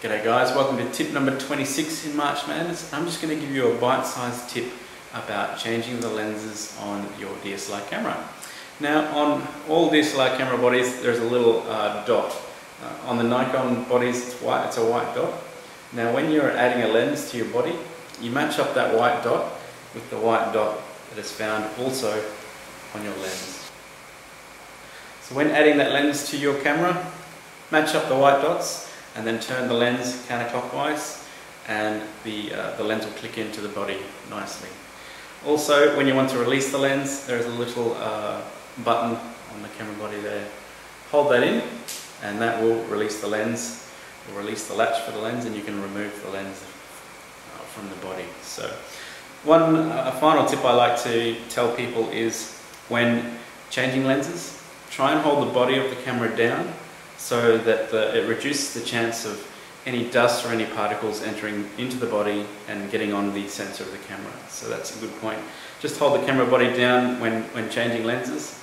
G'day guys, welcome to tip number 26 in March Madness. I'm just going to give you a bite-sized tip about changing the lenses on your DSLR camera. Now on all DSLR camera bodies there's a little dot. On the Nikon bodies it's a white dot. Now when you're adding a lens to your body, you match up that white dot with the white dot that is found also on your lens. So when adding that lens to your camera, match up the white dots and then turn the lens counterclockwise and the lens will click into the body nicely. Also, when you want to release the lens, there is a little button on the camera body there. Hold that in and that will release the lens, or release the latch for the lens, and you can remove the lens from the body. So, a final tip I like to tell people is when changing lenses, try and hold the body of the camera down so that it reduces the chance of any dust or any particles entering into the body and getting on the sensor of the camera. So that's a good point. Just hold the camera body down when changing lenses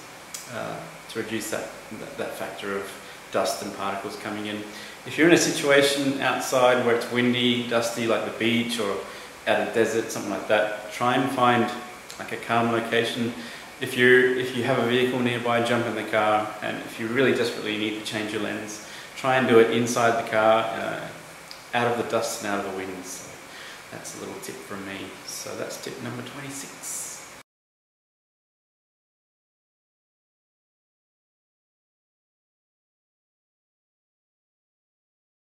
to reduce that factor of dust and particles coming in. If you're in a situation outside where it's windy, dusty, like the beach or at a desert, something like that, try and find like a calm location. If you have a vehicle nearby, jump in the car, and if you really desperately need to change your lens, try and do it inside the car, out of the dust and out of the wind. So that's a little tip from me. So that's tip number 26.